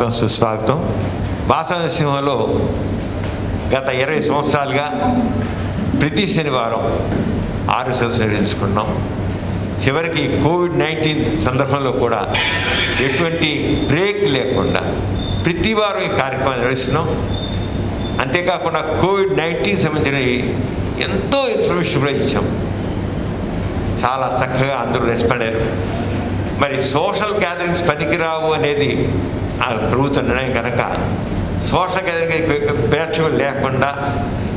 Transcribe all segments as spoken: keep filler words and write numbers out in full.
స్వాగతం సుస్వాగతం. వాసవ సింహంలో గత ఇరవై సంవత్సరాలుగా ప్రతి శనివారం ఆరు సదస్సులు నిర్వహించుకున్నాం. చివరికి కోవిడ్ నైన్టీన్ సందర్భంలో కూడా ఎటువంటి బ్రేక్ లేకుండా ప్రతి వారం ఈ కార్యక్రమాన్ని నిర్వహిస్తున్నాం. అంతేకాకుండా కోవిడ్ నైన్టీన్ సంబంధించినవి ఎంతో ఇన్ఫర్మేషన్ కూడా ఇచ్చాం. చాలా చక్కగా అందరూ రెస్పాండ్ అయ్యారు. మరి సోషల్ గ్యాదరింగ్స్ పనికిరావు అనేది ప్రభుత్వ నిర్ణయం కనుక సోషల్ గ్యాదరింగ్ ప్రేక్షకులు లేకుండా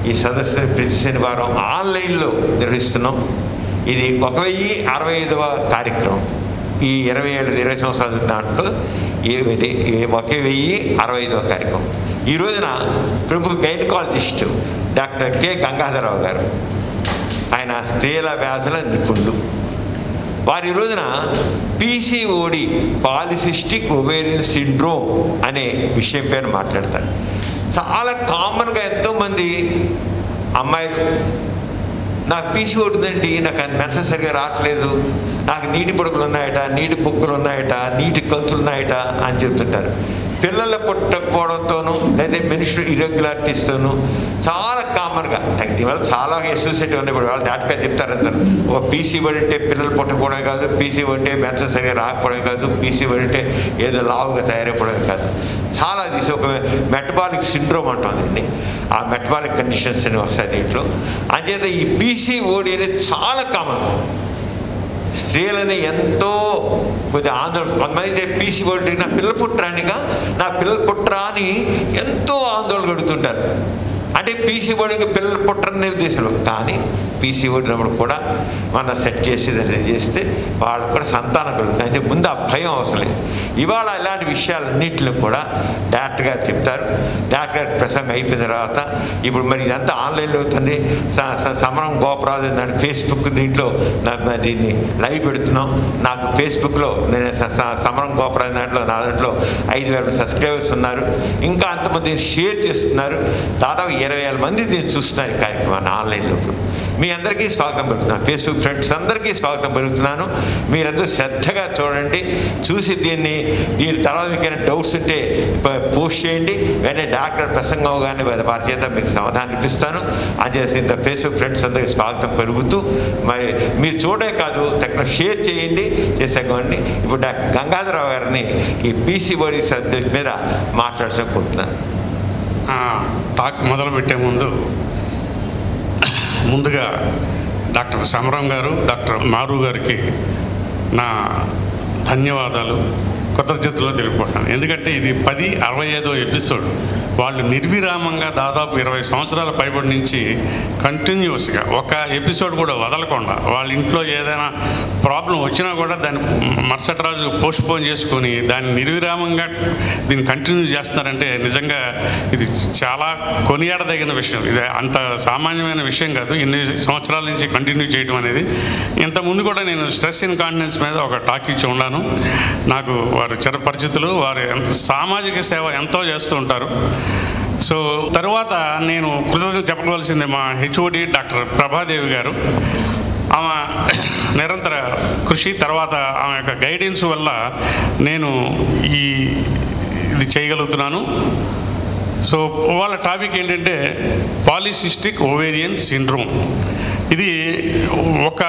ఈ సదస్సుని ప్రతి శనివారం ఆన్లైన్లో నిర్వహిస్తున్నాం. ఇది ఒక వెయ్యి అరవై ఐదవ కార్యక్రమం. ఈ ఇరవై ఏడు ఇరవై సంవత్సరాల దాంట్లో ఏది ఒక వెయ్యి అరవై ఐదవ కార్యక్రమం. ఈ రోజున ప్రముఖ గైనకాలజిస్టు డాక్టర్ కె గంగాధరరావు గారు, ఆయన స్త్రీల వ్యాధుల నిపుణులు. వారి రోజున పీసీఓడి పాలిసిస్టిక్ ఓవేరియన్ సిండ్రోమ్ అనే విషయం పైన మాట్లాడతారు. చాలా కామన్గా ఎంతోమంది అమ్మాయిలు, నాకు పీసీఓడి ఉందండి, నాకు మెన్సెస్ సరిగా రావట్లేదు, నాకు నీటి పొడుకులు ఉన్నాయట, నీటి బొక్కులు ఉన్నాయట, నీటి కంతులు ఉన్నాయట అని చెప్తుంటారు. పిల్లలు పుట్టకపోవడంతోనూ లేదా మెన్స్ట్రుల్ ఇర్రెగ్యులారిటీస్తోనూ చాలా కామన్గా తగ్గి వల్ల చాలా అసోసియేటివ్ ఉన్నాయి. ఇప్పుడు వాళ్ళు దాటిపై చెప్తారంటారు, ఓ పీసీఓడి అంటే పిల్లలు పుట్టకపోవడం కాదు, పీసీఓడి అంటే మెన్సెస్ సరిగా రాకపోవడం కాదు, పీసీఓడి అంటే ఏదో లావుగా తయారైపోవడం కాదు. చాలా తీసి ఒక మెటబాలిక్ సిండ్రోమ్ అంటుందండి. ఆ మెటబాలిక్ కండిషన్స్ అని వస్తాయి దీంట్లో. అంచేత ఈ పీసీఓడి అనేది చాలా కామన్. స్త్రీలని ఎంతో కొద్దిగా ఆందోళన, కొంతమంది పీసీఓడి నా పిల్లలు పుట్టరానిగా నా పిల్లలు పుట్టరా అని ఎంతో ఆందోళన కడుతుంటారు. అంటే పీసీఓడి పిల్లలు పుట్టరనే ఉద్దేశంలో, కానీ పీసీఓడి ఉన్నప్పుడు కూడా మనం సెట్ చేసి దాన్ని చేస్తే వాళ్ళకు కూడా సంతానం కలుగుతుంది. అంటే ముందు ఆ భయం అవసరం లేదు. ఇవాళ ఇలాంటి విషయాలన్నింటిలో కూడా డాక్టర్ గారు చెప్తారు. డాక్టర్ గారి ప్రసంగం అయిపోయిన తర్వాత ఇప్పుడు మరి ఇదంతా ఆన్లైన్లో అవుతుంది. సమరం గోపరాజు దాని ఫేస్బుక్ దీంట్లో దీన్ని లైవ్ పెడుతున్నాం. నాకు ఫేస్బుక్లో నేను సమరం గోపరాజు దాంట్లో నా దాంట్లో ఐదు వేల సబ్స్క్రైబర్స్ ఉన్నారు. ఇంకా అంతమంది షేర్ చేస్తున్నారు. దాదాపు ఇరవై వేల మంది దీన్ని చూస్తున్నారు ఈ కార్యక్రమాన్ని ఆన్లైన్లో. మీ అందరికీ స్వాగతం పలుకుతున్నాను. ఫేస్బుక్ ఫ్రెండ్స్ అందరికీ స్వాగతం పలుకుతున్నాను. మీరందరూ శ్రద్ధగా చూడండి, చూసి దీన్ని దీని తర్వాత మీకైనా డౌట్స్ ఉంటే పోస్ట్ చేయండి. వెంటనే డాక్టర్ ప్రసంగం కానీ వారి చేత మీకు సమాధానం ఇప్పిస్తాను. అందుచేసి ఇంత ఫేస్బుక్ ఫ్రెండ్స్ అందరికీ స్వాగతం పలుకుతూ మరి మీరు చూడే కాదు తక్కువ షేర్ చేయండి చేసేకోండి. ఇప్పుడు డాక్టర్ గంగాధరరావు గారిని ఈ పీసీఓడి సబ్జెక్ట్ మీద మాట్లాడుకోకుంటున్నాను. టాక్ మొదలుపెట్టే ముందు ముందుగా డాక్టర్ సమరం గారు, డాక్టర్ మారు గారికి నా ధన్యవాదాలు కృతజ్ఞతలో తెలుపుకుంటున్నాను. ఎందుకంటే ఇది పది అరవై ఐదో ఎపిసోడ్. వాళ్ళు నిర్విరామంగా దాదాపు ఇరవై సంవత్సరాల పైబడి నుంచి కంటిన్యూస్గా ఒక ఎపిసోడ్ కూడా వదలకుండా, వాళ్ళ ఇంట్లో ఏదైనా ప్రాబ్లం వచ్చినా కూడా దాన్ని మరుసటి రోజు పోస్ట్పోన్ చేసుకొని దాన్ని నిర్విరామంగా దీన్ని కంటిన్యూ చేస్తున్నారంటే నిజంగా ఇది చాలా కొనియాడదగిన విషయం. ఇది అంత సామాన్యమైన విషయం కాదు, ఇన్ని సంవత్సరాల నుంచి కంటిన్యూ చేయడం అనేది. ఇంతకుముందు కూడా నేను స్ట్రెస్ ఇన్కాంటినెన్స్ మీద ఒక టాక్ ఇచ్చి ఉన్నాను. నాకు వారు చిరపరిచితులు, వారు ఎంత సామాజిక సేవ ఎంతో చేస్తూ ఉంటారు. సో తరువాత నేను కృతజ్ఞతలు చెప్పవలసింది మా హెచ్ఓడి డాక్టర్ ప్రభాదేవి గారు. ఆమె నిరంతర కృషి, తర్వాత ఆమె యొక్క గైడెన్స్ వల్ల నేను ఈ ఇది చేయగలుగుతున్నాను. సో వాళ్ళ టాపిక్ ఏంటంటే పాలిసిస్టిక్ ఓవేరియన్ సిండ్రోమ్. ఇది ఒక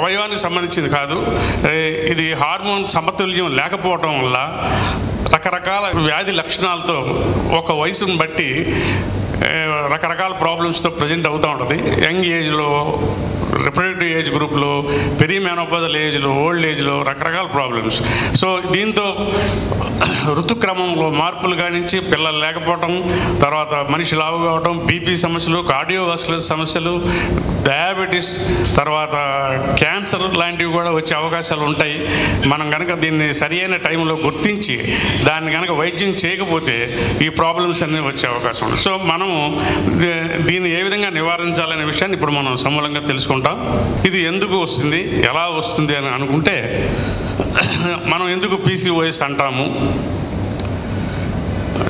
అవయవానికి సంబంధించింది కాదు, ఇది హార్మోన్ సమతుల్యం లేకపోవటం వల్ల రకరకాల వ్యాధి లక్షణాలతో ఒక వయసును బట్టి రకరకాల ప్రాబ్లమ్స్తో ప్రజెంట్ అవుతూ ఉంటుంది. యంగ్ ఏజ్లో, రిప్రొడక్టివ్ ఏజ్ గ్రూప్లో, పెరి మెనోపాజల్ ఏజ్లో, ఓల్డ్ ఏజ్లో రకరకాల ప్రాబ్లమ్స్. సో దీంతో ఋతుక్రమంలో మార్పులు కానించి పిల్లలు లేకపోవటం, తర్వాత మనిషి లావు కావటం, బీపీ సమస్యలు, కార్డియోవాస్కులర్ సమస్యలు, డయాబెటీస్, తర్వాత క్యాన్సర్ లాంటివి కూడా వచ్చే అవకాశాలు ఉంటాయి. మనం కనుక దీన్ని సరైన టైంలో గుర్తించి దాన్ని కనుక వైద్యం చేయకపోతే ఈ ప్రాబ్లమ్స్ అన్నీ వచ్చే అవకాశం ఉంది. సో మనము దీన్ని ఏ విధంగా నివారించాలనే విషయాన్ని ఇప్పుడు మనం సమూలంగా తెలుసుకుంటాం. ఇది ఎందుకు వస్తుంది, ఎలా వస్తుంది అని అనుకుంటే, మనం ఎందుకు పీసీఓఎస్ అంటాము,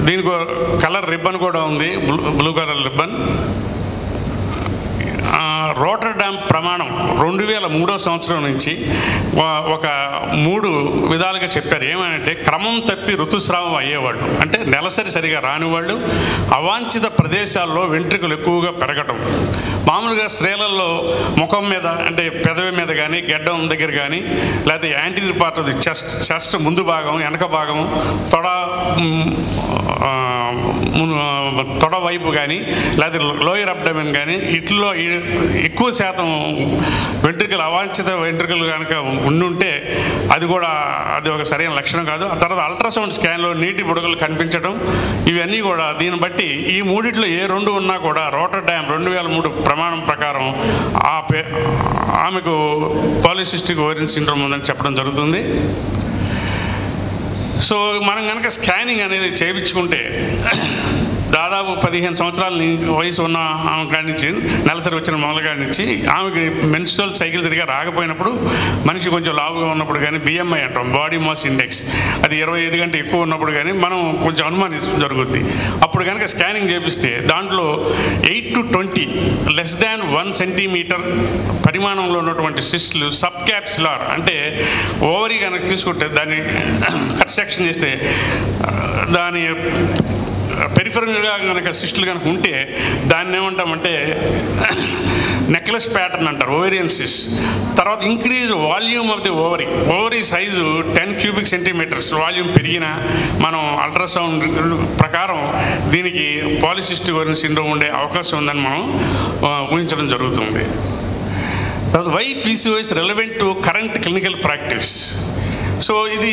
దీనికి కలర్ రిబ్బన్ కూడా ఉంది, blue blue colour ribbon. Rotterdam ప్రమాణం రెండు వేల మూడో సంవత్సరం నుంచి ఒక మూడు విధాలుగా చెప్పారు. ఏమనంటే క్రమం తప్పి ఋతుస్రావం అయ్యేవాళ్ళు, అంటే నెలసరి సరిగా రానివాళ్ళు, అవాంఛిత ప్రదేశాల్లో వెంట్రుకలు ఎక్కువగా పెరగటం, మామూలుగా స్త్రీలలో ముఖం మీద అంటే పెదవి మీద కానీ గడ్డం దగ్గర కానీ లేకపోతే anterior part of the chest chest ముందు భాగం వెనక భాగం తొడ తొడ వైపు కానీ లేకపోతే లోయర్ అబ్డమెన్ కానీ ఇట్లో ఎక్కువ శాతం వెంట్రుకలు అవాంఛిత వెంట్రుకలు కనుక ఉండుంటే అది కూడా అది ఒక సరైన లక్షణం కాదు. ఆ తర్వాత అల్ట్రాసౌండ్ స్కాన్లో నీటి బుడగలు కనిపించడం ఇవన్నీ కూడా దీన్ని బట్టి ఈ మూడిట్లో ఏ రెండు ఉన్నా కూడా రోటర్డామ్ రెండు వేల మూడు ప్రమాణం ప్రకారం ఆ పే ఆమెకు పాలిసిస్టిక్ ఓవరియన్ సిండ్రోమ్ ఉందని చెప్పడం జరుగుతుంది. సో మనం కనుక స్కానింగ్ అనేది చేయించుకుంటే దాదాపు పదిహేను సంవత్సరాల వయసు ఉన్న ఆమె కాడి నుంచి నెలసరి వచ్చిన మొదల కాడి నుంచి ఆమెకి మెన్స్ట్రల్ సైకిల్ తిరిగి రాకపోయినప్పుడు మనిషి కొంచెం లావుగా ఉన్నప్పుడు కానీ బిఎంఐ అంటాం బాడీ మాస్ ఇండెక్స్ అది ఇరవై ఐదు కంటే ఎక్కువ ఉన్నప్పుడు కానీ మనం కొంచెం అనుమానించడం జరుగుద్ది. అప్పుడు కనుక స్కానింగ్ చేపిస్తే దాంట్లో eight to twenty less than one centimetre పరిమాణంలో ఉన్నటువంటి సిస్టులు సబ్ క్యాప్సులార్ అంటే ఓవరీ కనుక తీసుకుంటే దాన్ని కట్ సెక్షన్ చేస్తే దాని పెరిఫెరల్గా కనుక సిస్టులు కనుక ఉంటే దాన్ని ఏమంటామంటే నెక్లెస్ ప్యాటర్న్ అంటారు ఓవేరియన్ సిస్ట్. తర్వాత increase volume of the ovary ovary size ten cubic centimetres volume పెరిగినా మనం అల్ట్రాసౌండ్ ప్రకారం దీనికి పాలిసిస్టిక్ ఓవరియన్ సిండ్రోమ్ ఉండే అవకాశం ఉందని మనం ఊహించడం జరుగుతుంది. తర్వాత why PCOS relevant to current clinical practice. So ఇది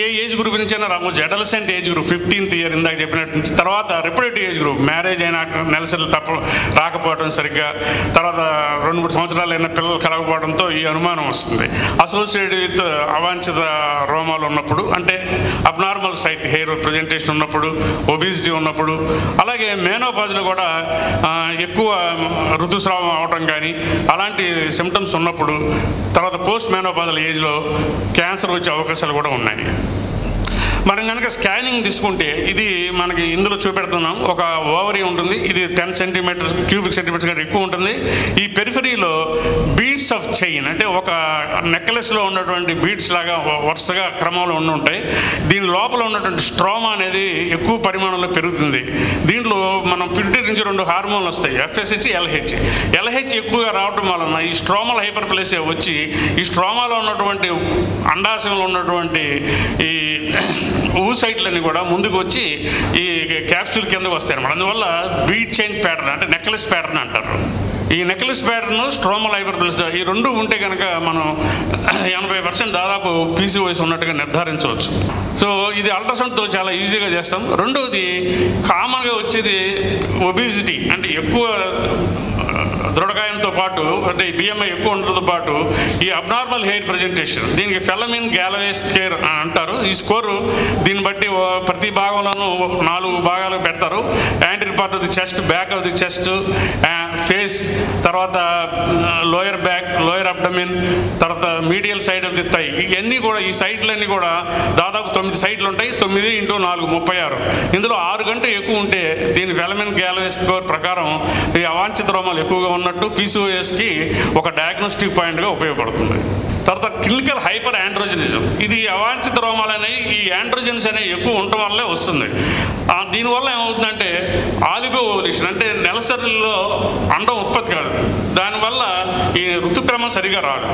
ఏ ఏజ్ గ్రూప్ నుంచి అయినా రావచ్చు. Adolescent age group fifteenth year ఇందాక చెప్పినట్టు నుంచి, తర్వాత రిప్రొడక్టివ్ ఏజ్ గ్రూప్ మ్యారేజ్ అయినా నెలసరి తప్ప రాకపోవడం సరిగ్గా, తర్వాత రెండు మూడు సంవత్సరాలు అయినా పిల్లలు కలగకపోవడంతో ఈ అనుమానం వస్తుంది. అసోసియేటెడ్ విత్ అవాంఛిత రోమాలు ఉన్నప్పుడు అంటే అబ్నార్మల్ సైట్ హెయిర్ ప్రజెంటేషన్ ఉన్నప్పుడు, ఒబిసిటీ ఉన్నప్పుడు, అలాగే మేనోపాజ్లు కూడా ఎక్కువ ఋతుస్రావం అవడం కానీ అలాంటి సిమ్టమ్స్ ఉన్నప్పుడు, తర్వాత పోస్ట్ మేనోపాజల్ ఏజ్లో క్యాన్సర్ వచ్చే అవకాశాలు కూడా ఉన్నాయి. మనం కనుక స్కానింగ్ తీసుకుంటే ఇది మనకి ఇందులో చూపెడుతున్నాం. ఒక ఓవరీ ఉంటుంది, ఇది టెన్ సెంటీమీటర్స్ క్యూబిక్ సెంటీమీటర్స్ కంటే ఎక్కువ ఉంటుంది. ఈ పెరిఫరీలో బీడ్స్ ఆఫ్ చైన్ అంటే ఒక నెక్లెస్లో ఉన్నటువంటి బీడ్స్ లాగా వరుసగా క్రమంలో ఉండి ఉంటాయి. దీని లోపల ఉన్నటువంటి స్ట్రోమా అనేది ఎక్కువ పరిమాణంలో పెరుగుతుంది. దీంట్లో మనం పిట్యూటరీ నుంచి రెండు హార్మోన్లు వస్తాయి, ఎఫ్ఎస్హెచ్ ఎల్హెచ్. ఎల్హెచ్ ఎక్కువగా రావడం వలన ఈ స్ట్రోమల్ హైపర్ ప్లేస్ వచ్చి ఈ స్ట్రోమాలో ఉన్నటువంటి అండాశయంలో ఉన్నటువంటి ఈ ఊసైట్లన్నీ కూడా ముందుకు వచ్చి ఈ క్యాప్సూల్ కిందకు వస్తాయి అన్నమాట. అందువల్ల బీట్ చైన్ ప్యాటర్న్ అంటే నెక్లెస్ ప్యాటర్న్ అంటారు. ఈ necklace pattern stromal hyperplasia ఈ రెండు ఉంటే కనుక మనం ఎనభై పర్సెంట్ దాదాపు పీసీఓఎస్ ఉన్నట్టుగా నిర్ధారించవచ్చు. సో ఇది అల్ట్రాసౌండ్తో చాలా ఈజీగా చేస్తాం. రెండవది కామన్గా వచ్చేది ఒబిసిటీ అంటే ఎక్కువ దృఢకాయంతో పాటు అంటే బిఎంఐ ఎక్కువ ఉండటంతో పాటు ఈ అబ్నార్మల్ హెయిర్ ప్రజెంటేషన్ దీనికి ఫెలమిన్ గ్యాలవే స్కేర్ అంటారు. ఈ స్కోరు దీన్ని బట్టి ప్రతి భాగంలోనూ నాలుగు భాగాలు పెడతారు. Anterior part of the chest, back of the chest, face, తర్వాత లోయర్ బ్యాక్, లోయర్ అబ్డమిన్, తర్వాత medial side of the thigh. ఇవన్నీ కూడా ఈ సైట్లన్నీ కూడా దాదాపు తొమ్మిది సైట్లు ఉంటాయి. తొమ్మిది ఇంటూ నాలుగు ముప్పై ఆరు. ఇందులో ఆరు గంటలు ఎక్కువ ఉంటే దీని ఫెలమిన్ గ్యాలవే స్కోర్ ప్రకారం ఈ అవాంఛిత రోమాలు ఎక్కువగా ఉన్నట్టు పీసీఓఎస్కి ఒక డయాగ్నోస్టిక్ పాయింట్గా ఉపయోగపడుతుంది. తర్వాత క్లినికల్ హైపర్ ఆండ్రోజనిజం ఇది అవాంఛిత రోమాలు అనేవి ఈ ఆండ్రోజన్స్ అనేవి ఎక్కువ ఉండటం వల్లే వస్తుంది. దీనివల్ల ఏమవుతుందంటే ఆలిగో ఓవల్యూషన్ అంటే నెలసరిలో అండం ఉత్పత్తి కాదు, దానివల్ల ఈ ఋతుక్రమం సరిగా రాదు.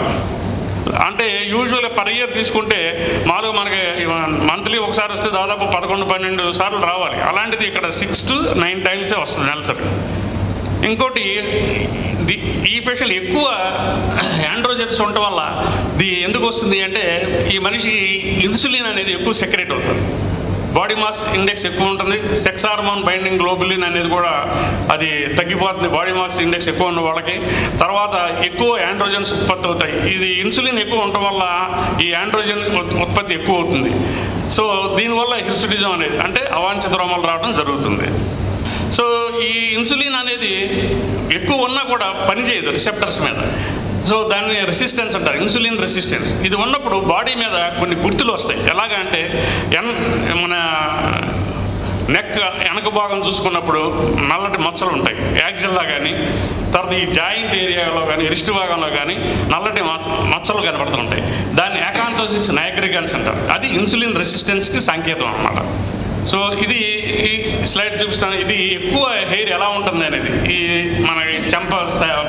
అంటే యూజువల్గా పర్ ఇయర్ తీసుకుంటే మామూలుగా మనకి మంత్లీ ఒకసారి వస్తే దాదాపు పదకొండు పన్నెండు సార్లు రావాలి, అలాంటిది ఇక్కడ సిక్స్ టు నైన్ టైమ్సే వస్తుంది నెలసరి. ఇంకోటి ఈ పేషెంట్ ఎక్కువ ఆండ్రోజెన్స్ ఉండటం వల్ల ఇది ఎందుకు వస్తుంది అంటే ఈ మనిషి ఇన్సులిన్ అనేది ఎక్కువ సెక్రెట్ అవుతుంది, బాడీ మాస్ ఇండెక్స్ ఎక్కువ ఉంటుంది, సెక్స్ హార్మోన్ బైండింగ్ గ్లోబులిన్ అనేది కూడా అది తగ్గిపోతుంది బాడీ మాస్ ఇండెక్స్ ఎక్కువ ఉన్న వాళ్ళకి. తర్వాత ఎక్కువ ఆండ్రోజన్స్ ఉత్పత్తి అవుతాయి, ఇది ఇన్సులిన్ ఎక్కువ ఉండటం వల్ల ఈ ఆండ్రోజన్ ఉత్పత్తి ఎక్కువ అవుతుంది. సో దీనివల్ల హిర్సుడిజం అనేది అంటే అవాంఛిత రోమాలు రావడం జరుగుతుంది. సో ఈ ఇన్సులిన్ అనేది ఎక్కువ ఉన్నా కూడా పనిచేయదు రిసెప్టర్స్ మీద, సో దాన్ని రెసిస్టెన్స్ అంటారు, ఇన్సులిన్ రెసిస్టెన్స్. ఇది ఉన్నప్పుడు బాడీ మీద కొన్ని గుర్తులు వస్తాయి, ఎలాగ అంటే ఎన్ మన నెక్ వెనక భాగం చూసుకున్నప్పుడు నల్లటి మచ్చలు ఉంటాయి, యాక్సిల్లా కానీ తర్వాత ఈ జాయింట్ ఏరియాలో కానీ రిస్ట్ భాగంలో కానీ నల్లటి మచ్చలు కనబడుతుంటాయి. దాన్ని ఏకాంతోసిస్ నైగ్రిగన్స్ అంటారు. అది ఇన్సులిన్ రెసిస్టెన్స్కి సంకేతం అన్నమాట. సో ఇది ఈ స్లైడ్ చూపిస్తాను. ఇది ఎక్కువ హెయిర్ ఎలా ఉంటుంది అనేది ఈ మన చెంప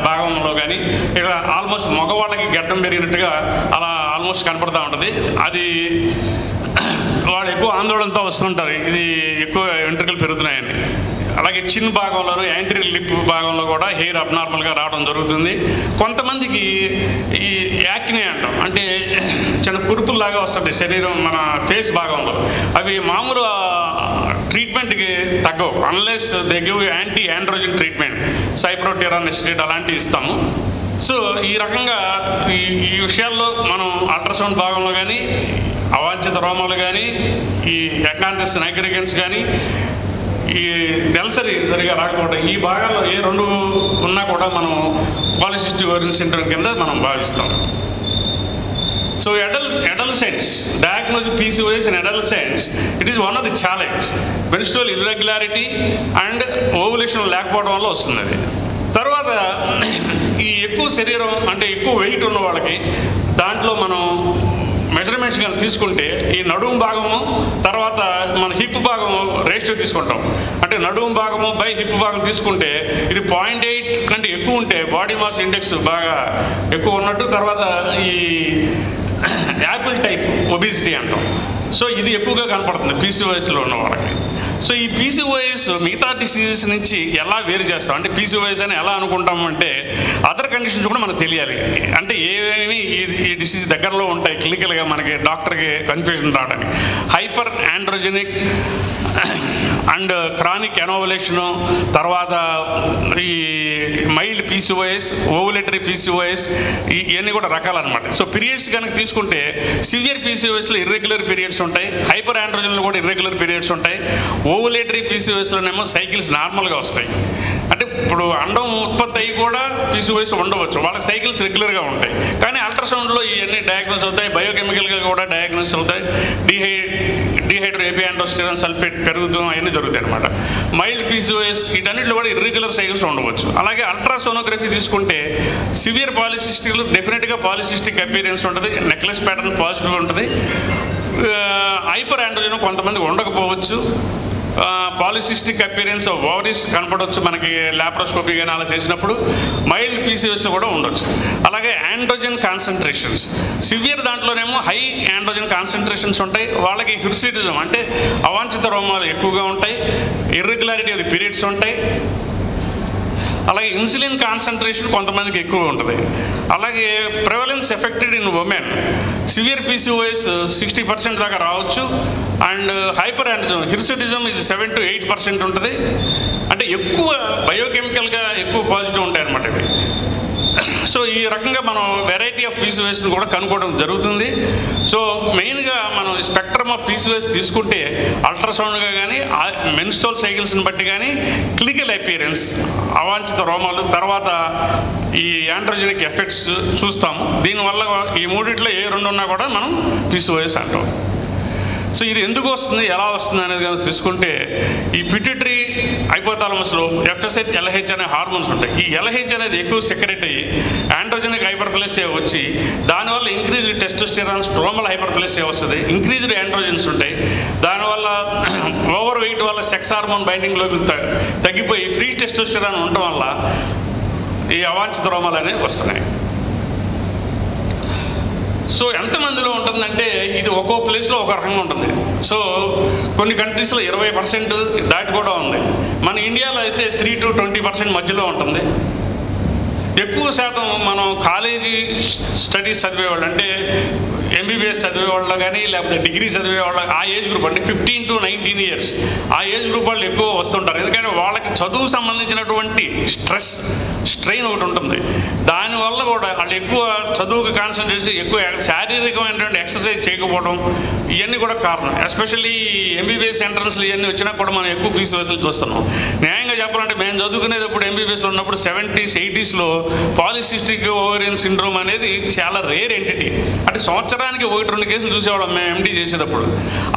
భాగంలో కానీ ఇక్కడ ఆల్మోస్ట్ మగవాళ్ళకి గడ్డం పెరిగినట్టుగా అలా ఆల్మోస్ట్ కనపడుతూ ఉంటుంది. అది వాళ్ళు ఎక్కువ ఆందోళనతో వస్తుంటారు, ఇది ఎక్కువ వెంట్రుకలు పెరుగుతున్నాయని. అలాగే చిన్న భాగంలోనూ యాంటీరియర్ లిప్ భాగంలో కూడా హెయిర్ అబ్నార్మల్గా రావడం జరుగుతుంది. కొంతమందికి ఈ యాక్నే అంటాం, అంటే చిన్న కురుపుల్లాగా వస్తుంటాయి శరీరం మన ఫేస్ భాగంలో. అవి మామూలు ట్రీట్మెంట్కి తగ్గవు, unless they give anti androgen treatment, cyproterone acetate అలాంటివి ఇస్తాము. సో ఈ రకంగా ఈ విషయాల్లో మనం అల్ట్రాసౌండ్ భాగంలో కానీ అవాంఛిత రోమాలు కానీ ఈ ఎకాంతస్ నైగ్రిగన్స్ కానీ ఈ నెలసరి సరిగా రాకపోవడం ఈ భాగాల్లో ఏ రెండు ఉన్నా కూడా మనం పాలిసిస్టిక్ ఓరియన్ సిండ్రోమ్ కింద మనం భావిస్తాం. So adults, adolescents, diagnosed P C O S in adolescents, it is one of the challenge. Menstrual irregularity and ovulation lack పోవడం వల్ల వస్తుంది. తర్వాత ఈ ఎక్కువ శరీరం అంటే ఎక్కువ వెయిట్ ఉన్న వాళ్ళకి దాంట్లో మనం మెజర్మెంట్స్ కానీ తీసుకుంటే ఈ నడుము భాగము తర్వాత మన హిప్ భాగము రేషియో తీసుకుంటాం. అంటే నడుము భాగము బై హిప్ భాగం తీసుకుంటే ఇది పాయింట్ ఎయిట్ కంటే ఎక్కువ ఉంటే బాడీ మాస్ ఇండెక్స్ బాగా ఎక్కువ ఉన్నట్టు. తర్వాత ఈ యాపిల్ టైప్ ఒబిసిటీ అంటాం. సో ఇది ఎక్కువగా కనపడుతుంది పీసీఓఎస్లో ఉన్న వాళ్ళకి. సో ఈ పీసీఓఎస్ మిగతా డిసీజెస్ నుంచి ఎలా వేరు చేస్తాం అంటే పీసీఓఎస్ అని ఎలా అనుకుంటామంటే అదర్ కండిషన్స్ కూడా మనకు తెలియాలి. అంటే ఏమేమి ఈ డిసీజ్ దగ్గరలో ఉంటాయి క్లినికల్గా మనకి డాక్టర్కి కన్ఫ్యూజన్ రావడానికి. Hyper androgenic and chronic anovulation, తర్వాత ఈ మైల్డ్ పీసీఓఎస్, ఓవులేటరీ పీసీఓఎస్, ఇవన్నీ కూడా రకాలన్నమాట. సో పీరియడ్స్ కనుక తీసుకుంటే సివియర్ పీసీఓఎస్లో ఇర్రెగ్యులర్ పీరియడ్స్ ఉంటాయి, హైపర్ ఆండ్రోజెన్లో కూడా ఇర్రెగ్యులర్ పీరియడ్స్ ఉంటాయి, ఓవులేటరీ పీసీఓఎస్లోనేమో సైకిల్స్ నార్మల్గా వస్తాయి. అంటే ఇప్పుడు అండం ఉత్పత్తి అయ్యి కూడా పీసీఓఎస్ ఉండవచ్చు, వాళ్ళకి సైకిల్స్ రెగ్యులర్గా ఉంటాయి. కానీ అల్ట్రాసౌండ్లో ఇవన్నీ డయాగ్నోస్ అవుతాయి, బయోకెమికల్గా కూడా డయాగ్నోస్ అవుతాయి. డిహై డిహైడ్రో ఏపియాండ్రోస్టెరాన్ సల్ఫేట్ పెరుగుతాం అవన్నీ జరుగుతాయి అనమాట. మైల్డ్ పీసీఓఎస్ వీటన్నిటిలో కూడా ఇర్రెగ్యులర్ సైకిల్స్ ఉండవచ్చు. అలాగే అల్ట్రాసోనోగ్రఫీ తీసుకుంటే సివియర్ పాలిసిస్టిక్లు డెఫినెట్గా పాలిసిస్టిక్ అపీరియన్స్ ఉంటుంది, నెక్లెస్ ప్యాటర్న్ పాజిటివ్ ఉంటుంది. హైపర్ ఆండ్రోజన్ కొంతమందికి ఉండకపోవచ్చు, పాలిసిస్టిక్ అపీరియన్స్ ఆఫ్ ఓవరీస్ కనపడవచ్చు మనకి లాప్రోస్కోపీ కానీ అలా చేసినప్పుడు. మైల్డ్ పీసీఓఎస్ కూడా ఉండొచ్చు. అలాగే ఆండ్రోజన్ కాన్సంట్రేషన్స్ సివియర్ దాంట్లోనేమో హై ఆండ్రోజన్ కాన్సంట్రేషన్స్ ఉంటాయి, వాళ్ళకి హిర్సిటిజం అంటే అవాంఛిత రోమాలు ఎక్కువగా ఉంటాయి, ఇర్రెగ్యులారిటీ అది పీరియడ్స్ ఉంటాయి. అలాగే ఇన్సులిన్ కాన్సంట్రేషన్ కొంతమందికి ఎక్కువ ఉంటుంది. అలాగే prevalence affected in women severe PCOS sixty percent దాకా రావచ్చు. అండ్ హైపర్ ఆండ్రోజెనిజం హిర్సిటిజం ఇది సెవెన్ టు ఎయిట్ పర్సెంట్ ఉంటుంది. అంటే ఎక్కువ బయోకెమికల్గా ఎక్కువ పాజిటివ్ ఉంటాయి అన్నమాట ఇవి. సో ఈ రకంగా మనం వెరైటీ ఆఫ్ పీసీఓఎస్ని కూడా కనుక్కోవడం జరుగుతుంది. సో మెయిన్గా మనం స్పెక్ట్రమ్ ఆఫ్ పీసీఓఎస్ తీసుకుంటే అల్ట్రాసౌండ్గా కానీ మెన్స్ట్రువల్ సైకిల్స్ని బట్టి కానీ క్లినికల్ అపీరెన్స్ అవాంఛిత రోమాలు తర్వాత ఈ ఆండ్రోజెనిక్ ఎఫెక్ట్స్ చూస్తాము. దీనివల్ల ఈ మూడిట్లో ఏ రెండు ఉన్నా కూడా మనం పీసీఓఎస్ అంటాం. సో ఇది ఎందుకు వస్తుంది ఎలా వస్తుంది అనేది కనుక తీసుకుంటే ఈ పిట్యూటరీ హైపోథాలమస్లో ఎఫ్ఎస్హెచ్ ఎల్హెచ్ అనే హార్మోన్స్ ఉంటాయి. ఈ ఎల్హెచ్ అనేది ఎక్కువ సెక్రెట్ అయ్యి ఆండ్రోజెనిక్ హైపర్ప్లేసియా వచ్చి దానివల్ల ఇంక్రీజ్డ్ టెస్టోస్టెరాన్ స్ట్రోమల్ హైపర్ప్లేసియా వస్తుంది, ఇంక్రీజ్డ్ ఆండ్రోజెన్స్ ఉంటాయి. దానివల్ల ఓవర్ వెయిట్ వల్ల సెక్స్ హార్మోన్ బైండింగ్ లోకి తగ్గిపోయి ఫ్రీ టెస్టోస్టెరాన్ ఉండటం వల్ల ఈ అవాంఛిత రోమాలు అనేవి వస్తున్నాయి. సో ఎంతమందిలో ఉంటుందంటే ఇది ఒక్కో ప్లేస్లో ఒక రకంగా ఉంటుంది. సో కొన్ని కంట్రీస్లో ఇరవై పర్సెంట్ దాటి కూడా ఉంది. మన ఇండియాలో అయితే త్రీ టు ట్వంటీ పర్సెంట్ మధ్యలో ఉంటుంది. ఎక్కువ శాతం మనం కాలేజీ స్టడీస్ చదివేవాళ్ళు అంటే ఎంబీబీఎస్ చదివేవాళ్ళు కానీ లేకపోతే డిగ్రీ చదివేవాళ్ళు ఆ ఏజ్ గ్రూప్ అంటే ఫిఫ్టీన్ టు నైన్టీన్ ఇయర్స్ ఆ ఏజ్ గ్రూప్ వాళ్ళు ఎక్కువ వస్తుంటారు. ఎందుకంటే వాళ్ళకి చదువు సంబంధించినటువంటి స్ట్రెస్ స్ట్రెయిన్ ఒకటి ఉంటుంది. దానివల్ల కూడా వాళ్ళు ఎక్కువ చదువుకి కాన్సన్ట్రేట్ చేసి ఎక్కువ శారీరకమైనటువంటి ఎక్సర్సైజ్ చేయకపోవడం ఇవన్నీ కూడా కారణం. ఎస్పెషల్లీ ఎంబీబీఎస్ ఎంట్రన్స్లు ఇవన్నీ వచ్చినా కూడా మనం ఎక్కువ పీసీఓఎస్లు చూస్తున్నాం. న్యాయంగా చెప్పాలంటే మేము చదువుకునేటప్పుడు ఎంబీబీఎస్లో ఉన్నప్పుడు సెవెంటీస్ ఎయిటీస్లో పాలిసిస్టిక్ ఓవరియన్ సిండ్రోమ్ అనేది చాలా రేర్ ఎంటిటీ. అంటే సంవత్సరం వారానికి ఒకటి రెండు కేసులు చూసేవాళ్ళం మేము ఎండీ చేసేటప్పుడు.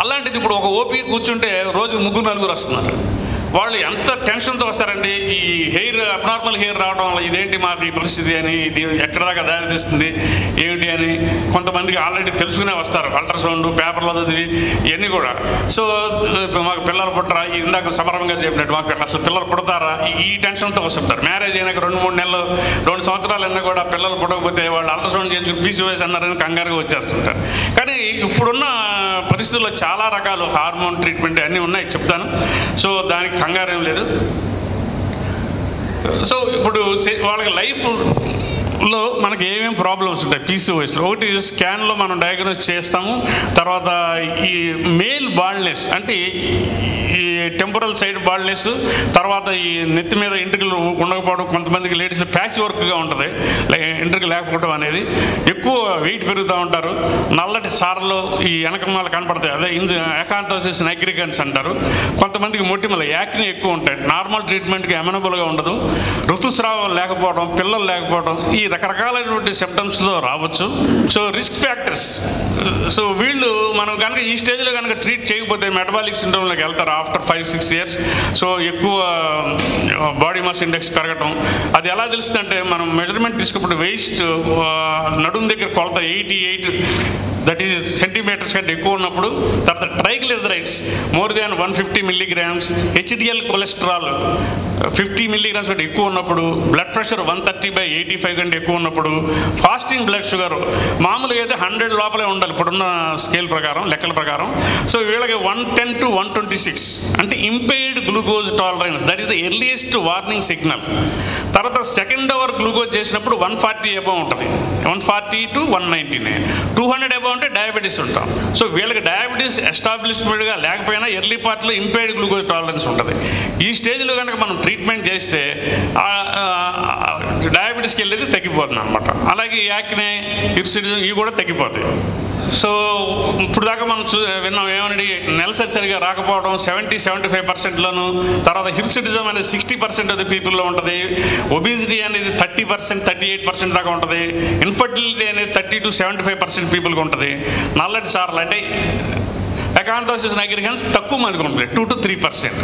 అలాంటిది ఇప్పుడు ఒక ఓపీ కూర్చుంటే రోజు ముగ్గురు నలుగురు వస్తున్నారు. వాళ్ళు ఎంత టెన్షన్తో వస్తారండి, ఈ హెయిర్ అబ్నార్మల్ హెయిర్ రావడం వల్ల ఇదేంటి మాకు ఈ పరిస్థితి అని, ఇది ఎక్కడదాకా దారితీస్తుంది ఏమిటి అని కొంతమందికి ఆల్రెడీ తెలుసుకునే వస్తారు, అల్ట్రాసౌండ్ పేపర్లు చదివి ఇవన్నీ కూడా. సో మాకు పిల్లలు పుట్టరా, ఇందాక సమరం గారు చెప్పినట్టు మాకు అసలు పిల్లలు పుడతారా ఈ టెన్షన్తో వస్తుంటారు. మ్యారేజ్ అయినాక రెండు మూడు నెలలు రెండు సంవత్సరాలు అయినా కూడా పిల్లలు పుట్టకపోతే వాళ్ళు అల్ట్రాసౌండ్ చేయించుకుని పీసీఓఎస్ అన్నారని కంగారుగా వచ్చేస్తుంటారు. కానీ ఇప్పుడున్న పరిస్థితుల్లో చాలా రకాలు హార్మోన్ ట్రీట్మెంట్ అన్నీ ఉన్నాయి చెప్తాను, సో దానికి కంగారేం లేదు. సో ఇప్పుడు వాళ్ళకి లైఫ్లో మనకి ఏమేమి ప్రాబ్లమ్స్ ఉంటాయి పీసీఓఎస్లో, ఒకటి స్కాన్లో మనం డయాగ్నోస్ చేస్తాము. తర్వాత ఈ మేల్ బాల్డ్నెస్ అంటే ఈ టెంపరల్ సైడ్ బాల్డ్నెస్, తర్వాత ఈ నెత్తి మీద ఇంటర్కలు ఉండకపోవడం, కొంతమందికి లేడీస్ ప్యాచ్ వర్క్గా ఉంటుంది ఇంటర్కి లేకపోవడం అనేది, ఎక్కువ వెయిట్ పెరుగుతూ ఉంటారు, నల్లటి సార్లు ఈ వెనకమాలు కనపడతాయి అదే ఇంజ ఎకాంతోసిస్ నైగ్రికన్స్ అంటారు, కొంతమందికి మొటిమలు యాక్ని ఎక్కువ ఉంటాయి, నార్మల్ ట్రీట్మెంట్కి అమెనబుల్గా ఉండదు, ఋతుస్రావం లేకపోవడం, పిల్లలు లేకపోవడం, ఈ రకరకాలైనటువంటి సిమ్టమ్స్లో రావచ్చు. సో రిస్క్ ఫ్యాక్టర్స్, సో వీళ్ళు మనం కనుక ఈ స్టేజ్లో కనుక ట్రీట్ చేయకపోతే మెటబాలిక్ సిండ్రోమ్లోకి వెళ్తారు after five six years. So ఎక్కువ బాడీ మాస్ ఇండెక్స్ పెరగటం, అది ఎలా తెలుస్తుందంటే మనం మెజర్మెంట్ తీసుకున్నప్పుడు వెయిస్ట్ నడుము దగ్గర కొలత eighty eight that is centimetres కంటే ఎక్కువ ఉన్నప్పుడు, తర్వాత triglycerides more than one fifty milligrams, HDL cholesterol fifty milligrams కంటే ఎక్కువ ఉన్నప్పుడు, blood pressure one thirty by eighty five కంటే ఎక్కువ ఉన్నప్పుడు, ఫాస్టింగ్ బ్లడ్ షుగర్ మామూలుగా అయితే హండ్రెడ్ లోపలే ఉండాలి ఇప్పుడున్న స్కేల్ ప్రకారం లెక్కల ప్రకారం. సో వీళ్ళకి one ten to one twenty six అంటే impaired glucose tolerance, that is the earliest warning signal. తర్వాత సెకండ్ అవర్ గ్లూకోజ్ చేసినప్పుడు వన్ ఫార్టీ అబౌవ్ ఉంటుంది, one forty to one ninety nine two hundred above అంటే diabetes ఉంటాం. So వీళ్ళకి diabetes ఎస్టాబ్లిష్మెంట్గా లేకపోయినా early పార్ట్లో ఇంపైర్డ్ గ్లూకోజ్ టాలరెన్స్ ఉంటుంది. ఈ స్టేజ్లో కనుక మనం ట్రీట్మెంట్ చేస్తే డయాబెటీస్కి వెళ్ళేది తగ్గిపోతుంది అనమాట, అలాగే యాక్నే ఇర్సిడిజం ఇవి కూడా తగ్గిపోతాయి. సో ఇప్పుడు దాకా మనం చూ విన్నాం ఏమనండి, నెలసరి సరిగా రాకపోవడం సెవెంటీ సెవెంటీ ఫైవ్ పర్సెంట్లోను, తర్వాత హిర్సిటిజం అనేది సిక్స్టీ పర్సెంట్ అది పీపుల్లో ఉంటుంది, ఒబిసిటీ అనేది thirty percent thirty eight percent దాకా ఉంటుంది, ఇన్ఫర్టిలిటీ అనేది thirty to seventy five percent పీపుల్కి ఉంటుంది, నల్లటి సార్లు అంటే ఎకాంతోసిస్ నైగ్రికన్స్ తక్కువ మందికి ఉంటుంది two to three percent.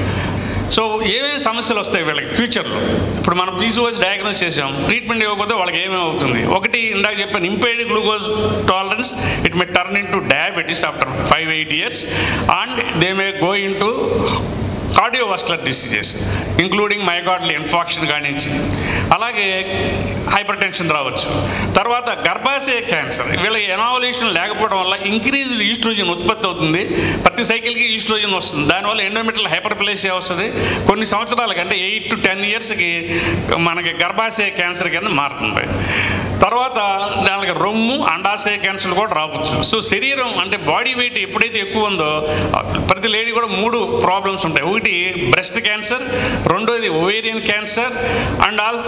So ఏమేమి సమస్యలు వస్తాయి వీళ్ళకి ఫ్యూచర్లో, ఇప్పుడు మనం పీసీఓఎస్ డయాగ్నోస్ చేసాం ట్రీట్మెంట్ ఇవ్వకపోతే వాళ్ళకి ఏమేమి అవుతుంది, ఒకటి ఇందాక చెప్పాను impaired glucose tolerance, it may turn into diabetes after five eight years and they may go into cardiovascular diseases including myocardial infarction కానించి, అలాగే హైపర్ టెన్షన్ రావచ్చు. తర్వాత గర్భాశయ క్యాన్సర్, వీళ్ళ ఎనావలేషన్ లేకపోవడం వల్ల ఇంక్రీజ్డ్ ఈస్ట్రోజన్ ఉత్పత్తి అవుతుంది, ప్రతి సైకిల్కి ఈస్ట్రోజన్ వస్తుంది, దానివల్ల ఎండోమెట్రియల్ హైపర్ ప్లేసియా వస్తుంది, కొన్ని సంవత్సరాలకి అంటే ఎయిట్ టు టెన్ ఇయర్స్కి మనకి గర్భాశయ క్యాన్సర్ కింద మారుతుంది. తర్వాత దానికి రొమ్ము అండాశయ క్యాన్సర్ కూడా రావచ్చు. సో శరీరం అంటే బాడీ వెయిట్ ఎప్పుడైతే ఎక్కువ ఉందో ప్రతి లేడీ కూడా మూడు ప్రాబ్లమ్స్ ఉంటాయి, ఒకటి బ్రెస్ట్ క్యాన్సర్, రెండోది ఓవేరియన్ క్యాన్సర్ అండ్ ఆల్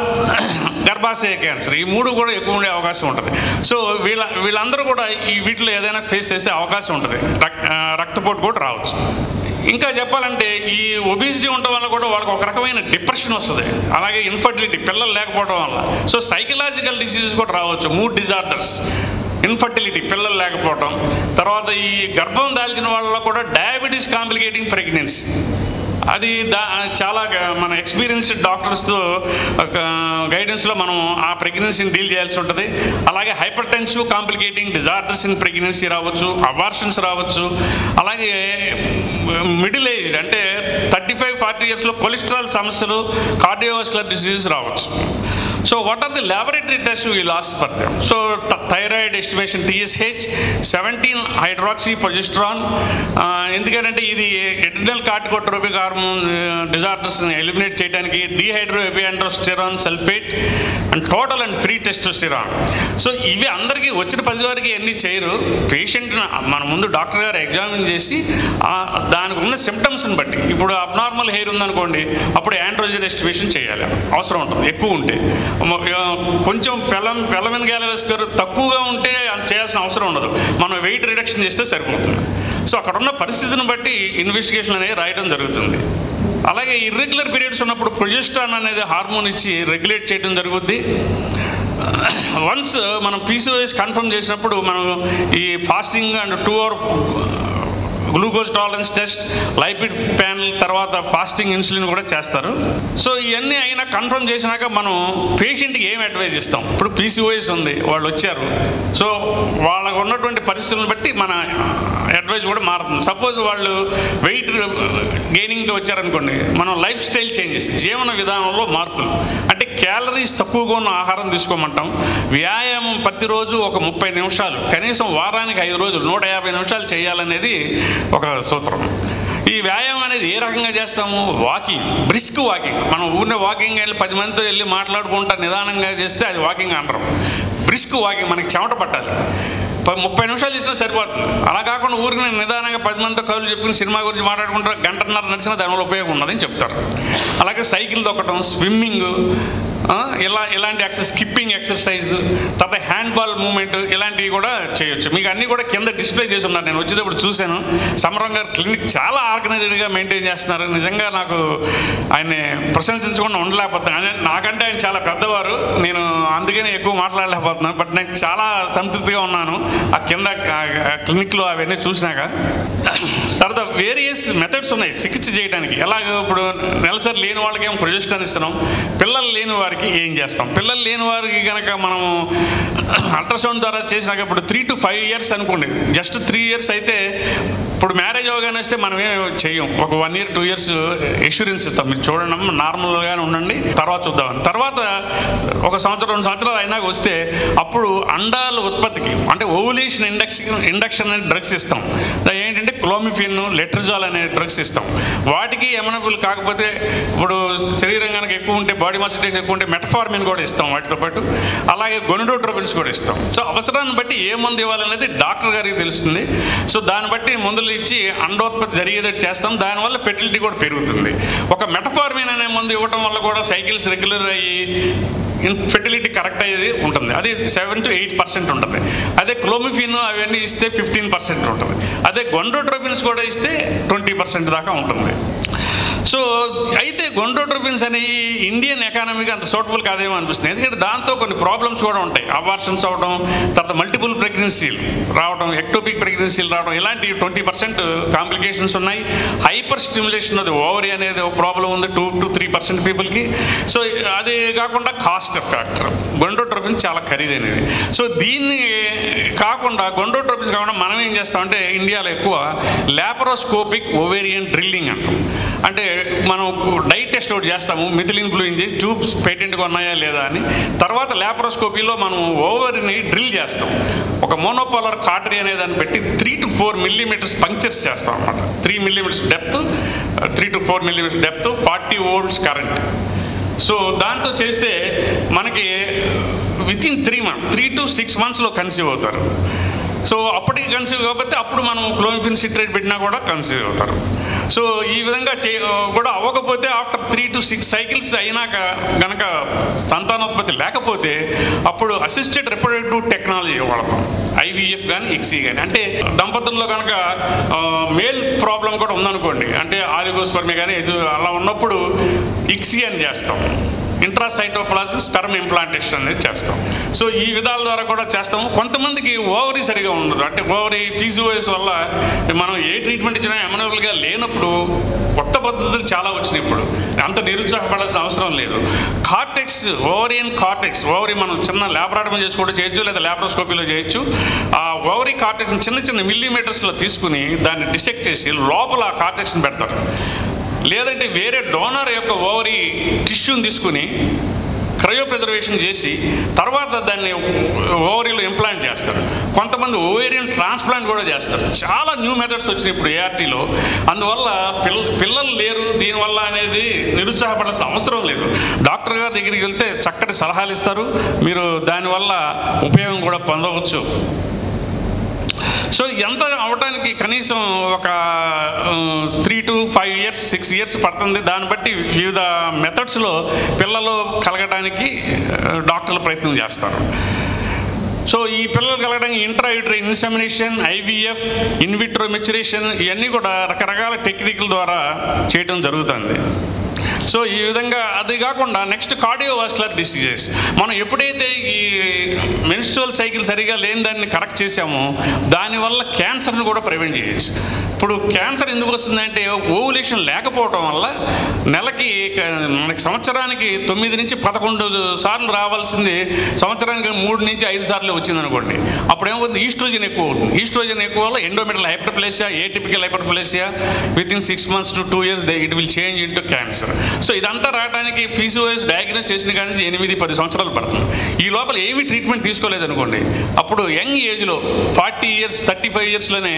గర్భాశయ క్యాన్సర్, ఈ మూడు కూడా ఎక్కువ ఉండే అవకాశం ఉంటుంది. సో వీళ్ళ వీళ్ళందరూ కూడా ఈ వీటిలో ఏదైనా ఫేస్ చేసే అవకాశం ఉంటుంది, రక్తపోటు కూడా రావచ్చు. ఇంకా చెప్పాలంటే ఈ ఒబిసిటీ ఉండటం వల్ల కూడా వాళ్ళకి ఒక రకమైన డిప్రెషన్ వస్తుంది, అలాగే ఇన్ఫర్టిలిటీ పిల్లలు లేకపోవడం వల్ల. సో సైకలాజికల్ డిసీజెస్ కూడా రావచ్చు, మూడ్ డిజార్డర్స్, ఇన్ఫర్టిలిటీ పిల్లలు లేకపోవడం, తర్వాత ఈ గర్భం దాల్చిన వాళ్ళ కూడా డయాబెటీస్ కాంప్లికేటింగ్ ప్రెగ్నెన్సీ, అది దా చాలా మన ఎక్స్పీరియన్స్డ్ డాక్టర్స్తో గైడెన్స్లో మనం ఆ ప్రెగ్నెన్సీని డీల్ చేయాల్సి ఉంటుంది. అలాగే hypertension complicating disorders in pregnancy రావచ్చు, అబార్షన్స్ రావచ్చు, అలాగే మిడిల్ ఏజ్డ్ అంటే థర్టీ ఫైవ్ ఫార్టీ ఇయర్స్లో కొలెస్ట్రాల్ సమస్యలు, కార్డియోవాస్కులర్ డిసీజెస్ రావచ్చు. So what are the laboratory test we last for them, so thyroid estimation TSH, seventeen hydroxy progesterone, ఎందుకంటే ఇది adrenal corticotropic hormone డిజార్డర్స్ని ఎలిమినేట్ చేయడానికి, dehydroepiandrosterone sulphate and total and free testosterone. So ఇవి అందరికీ వచ్చిన పది వరకు ఎన్ని చేయరు, పేషెంట్ని మన ముందు డాక్టర్ గారు ఎగ్జామిన్ చేసి దానికి ఉన్న సిమ్టమ్స్ని బట్టి, ఇప్పుడు అబ్నార్మల్ హెయిర్ ఉందనుకోండి అప్పుడు యాండ్రోజన్ ఎస్టిమేషన్ చేయాలి, అవసరం ఉంటుంది ఎక్కువ ఉంటే, కొంచెం ఫెలం ఫెలమిన్ గ్యాలవస్ గారు తక్కువగా ఉంటే చేయాల్సిన అవసరం ఉండదు, మనం వెయిట్ రిడక్షన్ చేస్తే సరిపోతుంది. సో అక్కడ ఉన్న పరిస్థితిని బట్టి ఇన్వెస్టిగేషన్ అనేది రాయడం జరుగుతుంది. అలాగే ఇర్రెగ్యులర్ పీరియడ్స్ ఉన్నప్పుడు ప్రొజెస్ట్రాన్ అనేది హార్మోన్ ఇచ్చి రెగ్యులేట్ చేయడం జరుగుద్ది. once మనం P C O S confirm చేసినప్పుడు మనం ఈ fasting and two hour glucose tolerance test, lipid panel, tarvata fasting insulin kuda chestaru. So iyanni aina confirm chesinaka manu patient ki em advice istam. Ippudu P C O S undi vallu vacharu, so vallaku unnatundi paristhitulanu batti mana advice kuda maarutundi. Suppose vallu weight gaining tho vacharu anukondi, mana lifestyle changes, jeevana vidhanamlo marpulu ante calories takkuva unna aaharam teesukomantam, vyayamam prati roju oka ముప్పై నిమిషాలు, కనీసం వారానికి ఐదు రోజులు నూట యాభై నిమిషాలు చేయాలనేది ఒక సూత్రం. ఈ వ్యాయామం అనేది ఏ రకంగా చేస్తాము, వాకింగ్, బ్రిస్క్ వాకింగ్. మనం ఊరినే వాకింగ్ వెళ్ళి పది మందితో వెళ్ళి మాట్లాడుకుంటా నిదానంగా చేస్తే అది వాకింగ్ అంటారు. బ్రిస్క్ వాకింగ్ మనకి చెమట పట్టాలి, ముప్పై నిమిషాలు చేసినా సరిపోతుంది. అలా కాకుండా ఊరికి నిదానంగా పది మందితో కవులు చెప్పుకుని సినిమా గురించి మాట్లాడుకుంటారు, గంటన్నర నడిచినా దానివల్ల ఉపయోగం ఉన్నదని చెప్తారు. అలాగే సైకిల్ తొక్కటం, స్విమ్మింగ్, ఇలా ఇలాంటి ఎక్సర్సైజ్, స్కిప్పింగ్ ఎక్సర్సైజ్, తర్వాత హ్యాండ్ బాల్ మూమెంట్, ఇలాంటివి కూడా చేయొచ్చు. మీకు అన్నీ కూడా కింద డిస్ప్లే చేసి ఉన్నారు, నేను వచ్చేటప్పుడు చూశాను. సమరం గారు క్లినిక్ చాలా ఆర్గనైజ్డ్గా మెయింటైన్ చేస్తున్నారు. నిజంగా నాకు ఆయన్ని ప్రశంసించకుండా ఉండలేకపోతున్నాను. నాకంటే ఆయన చాలా పెద్దవారు, నేను అందుకనే ఎక్కువ మాట్లాడలేకపోతున్నాను. బట్ నేను చాలా సంతృప్తిగా ఉన్నాను ఆ కింద క్లినిక్లో అవన్నీ చూసినాక. తర్వాత వేరియస్ మెథడ్స్ ఉన్నాయి చికిత్స చేయడానికి. ఎలాగ ఇప్పుడు నెలసరి లేని వాళ్ళకి ఏం ప్రొజెస్టన్ ఇస్తున్నాం, పిల్లలు లేని వారికి ఏం చేస్తాం. పిల్లలు లేని వారికి కనుక మనము అల్ట్రాసౌండ్ ద్వారా చేసినప్పుడు త్రీ టు ఫైవ్ ఇయర్స్ అనుకోండి. జస్ట్ త్రీ ఇయర్స్ అయితే ఇప్పుడు మ్యారేజ్ అవగానే వస్తే మనం ఏం చేయం, ఒక one year two years insurance ఇస్తాం, మీరు చూడండి నార్మల్గానే ఉండండి, తర్వాత చూద్దామని. తర్వాత ఒక సంవత్సరం రెండు సంవత్సరాలు అయినాక వస్తే అప్పుడు అండాల ఉత్పత్తికి అంటే ఓవులేషన్ ఇండక్షన్ ఇండక్షన్ అనే డ్రగ్స్ ఇస్తాం. ఏంటంటే క్లోమిఫిన్, లెట్రజాల్ అనే డ్రగ్స్ ఇస్తాం. వాటికి ఎమనబుల్ కాకపోతే ఇప్పుడు శరీరం కనుక ఎక్కువ ఉంటే, బాడీ మాస్ ఇండెక్స్ ఎక్కువ ఉంటే మెటఫార్మిన్ కూడా ఇస్తాం. వాటితో పాటు అలాగే గొనోడోట్రోపిన్స్ కూడా ఇస్తాం. సో అవసరాన్ని బట్టి ఏ మందు ఇవ్వాలనేది డాక్టర్ గారికి తెలుస్తుంది. సో దాన్ని బట్టి మందులు ఇచ్చి అండోత్పత్తి జరిగేటట్టు చేస్తాం. దానివల్ల ఫెర్టిలిటీ కూడా పెరుగుతుంది. ఒక మెటఫార్మిన్ అనే మందు ఇవ్వడం వల్ల కూడా సైకిల్స్ రెగ్యులర్ అయ్యి ఫెర్టిలిటీ కరెక్ట్ అయ్యేది ఉంటుంది. అది సెవెన్ టు ఎయిట్ పర్సెంట్ ఉంటుంది. అదే క్లోమిఫిన్ అవన్నీ ఇస్తే ఫిఫ్టీన్ పర్సెంట్ ఉంటుంది. అదే గొండోట్రోపిన్స్ కూడా ఇస్తే ట్వంటీ పర్సెంట్ దాకా ఉంటుంది. సో అయితే గొండోట్రోపిన్స్ అనేవి ఇండియన్ ఎకానమీకి అంత సూటబుల్ కాదేమో అనిపిస్తుంది. ఎందుకంటే దాంతో కొన్ని ప్రాబ్లమ్స్ కూడా ఉంటాయి. అబార్షన్స్ అవడం, తర్వాత మల్టిపుల్ ప్రెగ్నెన్సీలు రావడం, ఎక్టోపిక్ ప్రెగ్నెన్సీలు రావడం, ఇలాంటి ట్వంటీ పర్సెంట్ కాంప్లికేషన్స్ ఉన్నాయి. హైపర్ స్టిమ్యులేషన్ అది ఓవరీ అనేది ఒక ప్రాబ్లం ఉంది టూ టు త్రీ పర్సెంట్ పీపుల్కి. సో అదే కాకుండా కాస్ట్ ఫ్యాక్టర్, గొండోట్రోపిన్స్ చాలా ఖరీదైనది. సో దీన్ని కాకుండా గొండోట్రోపిన్స్ కాకుండా మనం ఏం చేస్తామంటే ఇండియాలో ఎక్కువ లాపరోస్కోపిక్ ఓవేరియన్ డ్రిల్లింగ్ అంటాం. అంటే మనం డైట్ టెస్ట్ ఒకటి చేస్తాము, మిథిలిన్ బ్లూయింగ్ చేసి ట్యూబ్స్ పేటెంట్గా ఉన్నాయా లేదా అని. తర్వాత ల్యాపరోస్కోపీలో మనం ఓవర్ని డ్రిల్ చేస్తాం. ఒక మోనోపోలర్ కాటరీ అనే దాన్ని పెట్టి three to four millimetres punctures చేస్తాం అనమాట. Three millimetres depth, three to four millimetres depth, forty volts current. So దాంతో చేస్తే మనకి within three month three to six మంత్స్లో కన్సీవ్ అవుతారు. సో అప్పటికి కన్సీవ్ కాబట్టి అప్పుడు మనం క్లోమిఫిన్ సిట్రేట్ పెట్టినా కూడా కన్సీవ్ అవుతారు. సో ఈ విధంగా చే కూడా అవ్వకపోతే after three to six cycles అయినాక కనుక సంతానోత్పత్తి లేకపోతే అప్పుడు అసిస్టెడ్ రిప్రొడక్టివ్ టెక్నాలజీ వాడతాం, ఐ వి ఎఫ్ కానీ ఇక్సీ కానీ. అంటే దంపతుల్లో కనుక మేల్ ప్రాబ్లం కూడా ఉందనుకోండి, అంటే ఆలిగోస్పెర్మీ కానీ అలా ఉన్నప్పుడు ఇక్సీ అని చేస్తాం, ఇంట్రాసైటోప్లాస్మిక్ స్పెర్మ్ ఇంప్లాంటేషన్ అనేది చేస్తాం. సో ఈ విధాల ద్వారా కూడా చేస్తాము. కొంతమందికి ఓవరీ సరిగా ఉండదు, అంటే ఓవరీ పీసీఓఎస్ వల్ల మనం ఏ ట్రీట్మెంట్ ఇచ్చినా ఎమనబుల్గా లేనప్పుడు కొత్త పద్ధతులు చాలా వచ్చినాయి. ఇప్పుడు అంత నిరుత్సాహపడాల్సిన అవసరం లేదు. కార్టెక్స్, ఓవరియన్ కార్టెక్స్, ఓవరీ మనం చిన్న ల్యాబొరేటరీ చేసుకుంటూ చేయొచ్చు, లేదా ల్యాప్రోస్కోపీలో చేయొచ్చు. ఆ ఓవరీ కార్టెక్స్ చిన్న చిన్న మిల్లీమీటర్స్లో తీసుకుని దాన్ని డిసెక్ట్ చేసి లోపల ఆ కార్టెక్స్ని పెడతారు. లేదంటే వేరే డోనర్ యొక్క ఓవరీ టిష్యూని తీసుకుని క్రయో ప్రిజర్వేషన్ చేసి తర్వాత దాన్ని ఓవరీలో ఇంప్లాంట్ చేస్తారు. కొంతమంది ఓవేరియన్ ట్రాన్స్ప్లాంట్ కూడా చేస్తారు. చాలా న్యూ మెథడ్స్ వచ్చినాయి ఇప్పుడు ఏఆర్టీలో. అందువల్ల పిల్ల పిల్లలు లేరు, దీనివల్ల అనేది నిరుత్సాహపడాల్సిన అవసరం లేదు. డాక్టర్ గారి దగ్గరికి వెళ్తే చక్కటి సలహాలు ఇస్తారు, మీరు దానివల్ల ఉపయోగం కూడా పొందవచ్చు. సో ఎంత అవడానికి కనీసం ఒక three to five years six years పడుతుంది. దాన్ని బట్టి వివిధ మెథడ్స్లో పిల్లలు కలగడానికి డాక్టర్లు ప్రయత్నం చేస్తారు. సో ఈ పిల్లలు కలగడానికి ఇంట్రాయూటరైన్ ఇన్సెమినేషన్, ఐవీఎఫ్, ఇన్విట్రో మెచ్యురేషన్, ఇవన్నీ కూడా రకరకాల టెక్నిక్ల ద్వారా చేయడం జరుగుతుంది. So, this is next cardiovascular diseases. Manu eppudeyithe menstrual cycle sariga leni danni correct chesamo dani valla cancer ni kuda prevent cheyachu. Ippudu cancer enduku vastundante ovulation lekapotam valla nelaki manaki samvatsaraniki nine nunchi eleven saarlu raavalsindi samvatsaraniki three nunchi five saarlu vachindi anukondi. Appudu em avutundi estrogen ekku avutundi. Estrogen ekku valla endometrial hyperplasia, atypical hyperplasia within six months to two years they, it will change into cancer. So idantha raadaniki P C O S diagnosis chesina ganchi eight ten samvatsaralu padutundi. Ee lopala evi treatment teeskoledu anukondi. Appudu young age lo forty years thirty-five years lone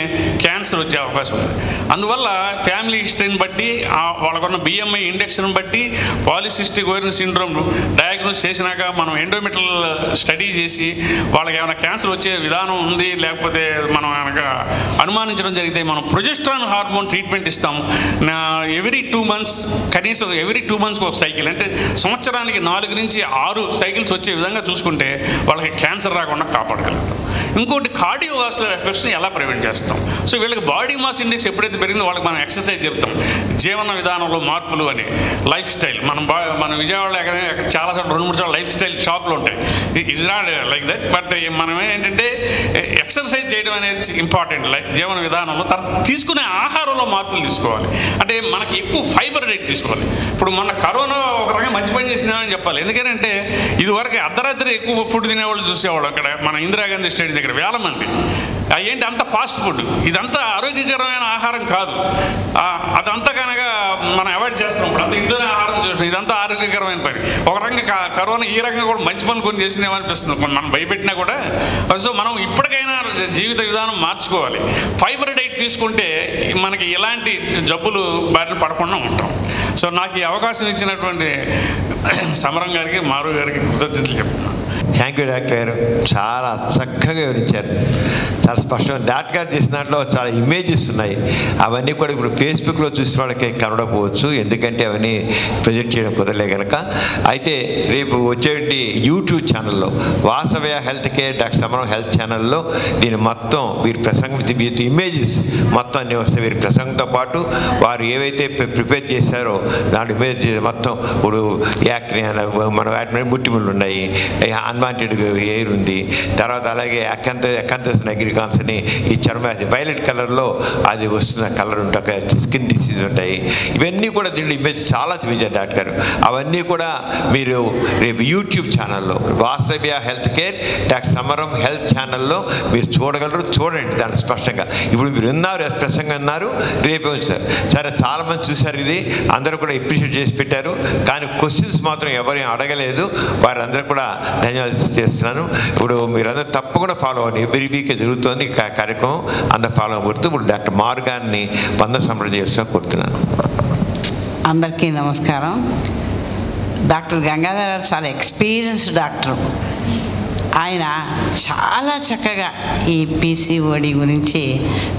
cancer vache avakasam undi. Anduvalla family history ni batti vallakunna B M I index ni batti polycystic ovarian syndrome diagnosis chesinaka manam endometrial study chesi vallaki emana cancer vache vidhanam undi lekapothe manam anaka anumaninchadam jarigithe manam progesterone hormone treatment istam. Every two months kanisam every two months ఒక cycle అంటే సంవత్సరానికి నాలుగు నుంచి ఆరు cycles వచ్చే విధంగా చూసుకుంటే వాళ్ళకి క్యాన్సర్ రాకుండా కాపాడగలుగుతాం. ఇంకోటి కార్డియోవాస్కులర్ ఎఫెక్ట్స్ని ఎలా ప్రివెంట్ చేస్తాం. సో వీళ్ళకి బాడీ మాస్ ఇండెక్స్ ఎప్పుడైతే పెరిగిందో వాళ్ళకి మనం ఎక్సర్సైజ్ చెప్తాం, జీవన విధానంలో మార్పులు అని, లైఫ్ స్టైల్. మనం మన విజయవాడలో ఎక్కడ చాలా రెండు మూడు లైఫ్ స్టైల్ షాపులు ఉంటాయి. It's not like that, but మనం ఏంటంటే ఎక్సర్సైజ్ చేయడం అనేది ఇంపార్టెంట్. లైఫ్ జీవన విధానంలో తీసుకునే ఆహారంలో మార్పులు తీసుకోవాలి. అంటే మనకి ఎక్కువ ఫైబర్ డైట్ తీసుకోవాలి. ఇప్పుడు మన కరోనా ఒక రకంగా మంచి పని చేసిందని చెప్పాలి. ఎందుకంటే ఇదివరకు అర్ధరాత్రి ఎక్కువ ఫుడ్ తినేవాళ్ళు చూసేవాళ్ళు. అక్కడ మన ఇందిరాగాంధీ స్టేడియం దగ్గర వేల మంది అయ్యేంటి అంత ఫాస్ట్ ఫుడ్, ఇదంతా ఆరోగ్యకరమైన ఆహారం కాదు. అదంతా కనుక మనం అవాయిడ్ చేస్తున్నాం. ఇప్పుడు అంత ఇంట్లోనే ఆహారం చేస్తున్నాం, ఇదంతా ఆరోగ్యకరమైన పని. ఒక రకంగా కరోనా ఈ రకంగా కూడా మంచి పనులు కొన్ని చేసిందేమనిపిస్తుంది మనం భయపెట్టినా కూడా. సో మనం ఇప్పటికైనా జీవిత విధానం మార్చుకోవాలి. ఫైబర్ డైట్ తీసుకుంటే మనకి ఎలాంటి జబ్బులు బారిన పడకుండా ఉంటాం. సో నాకు ఈ అవకాశం ఇచ్చినటువంటి సమరం గారికి, మారు గారికి కృతజ్ఞతలు చెప్తున్నాను. థ్యాంక్ యూ డాక్టర్ గారు, చాలా చక్కగా వివరించారు. చాలా స్పష్టంగా డాక్టర్ గారు తీసిన దాంట్లో చాలా ఇమేజెస్ ఉన్నాయి. అవన్నీ కూడా ఇప్పుడు ఫేస్బుక్లో చూసిన వాళ్ళకి కనడపోవచ్చు, ఎందుకంటే అవన్నీ ప్రొజెక్ట్ చేయడం కుదరలే కనుక. అయితే రేపు వచ్చేటి యూట్యూబ్ ఛానల్లో Vasavya health care doctor Samaram health ఛానల్లో దీని మొత్తం వీరి ప్రసంగం, వీరి ఇమేజెస్ మొత్తం అన్నీ వస్తాయి. వీరి ప్రసంగంతో పాటు వారు ఏవైతే ప్రిపేర్ చేశారో దాని ఇమేజ్ మొత్తం. ఇప్పుడు యాక్ని మన వాటి మీద ముట్టిముళ్ళు ఉన్నాయి, అన్వాంటెడ్ ఎయిర్ ఉంది, తర్వాత అలాగే అకంత అకంతస్ అగ్రికాన్స్ అని ఈ చర్మ అది వైలెట్ కలర్లో అది వస్తున్న కలర్ ఉంటాయి, స్కిన్ డిసీజ్ ఉంటాయి, ఇవన్నీ కూడా దీంట్లో ఇమేజ్ చాలా చూపించారు డాక్టర్ గారు. అవన్నీ కూడా మీరు రేపు యూట్యూబ్ ఛానల్లో Vasavya health care doctor Samaram health ఛానల్లో మీరు చూడగలరు. చూడండి దాన్ని స్పష్టంగా. ఇప్పుడు మీరు ఉన్నారు స్పష్టంగా ఉన్నారు, రేపే సార్ సరే చాలామంది చూశారు, ఇది అందరూ కూడా అప్రిషియేట్ చేసి పెట్టారు. కానీ క్వశ్చన్స్ మాత్రం ఎవరేం అడగలేదు, వారందరూ కూడా ధన్యవాదాలు చేస్తున్నాను. ఇప్పుడు మీరందరూ తప్పకుండా ఫాలో అవ్వండి, ఎవ్రీ వీకే జరుగుతోంది కార్యక్రమం, అందరూ ఫాలో అవ్వకూడదు. ఇప్పుడు డాక్టర్ మార్గాన్ని వంద సంప్రదం చేస్తున్నా కోరుతున్నాను. అందరికీ నమస్కారం. డాక్టర్ గంగాధర రావు చాలా ఎక్స్పీరియన్స్డ్ డాక్టర్. ఆయన చాలా చక్కగా ఈ పీసీఓడి గురించి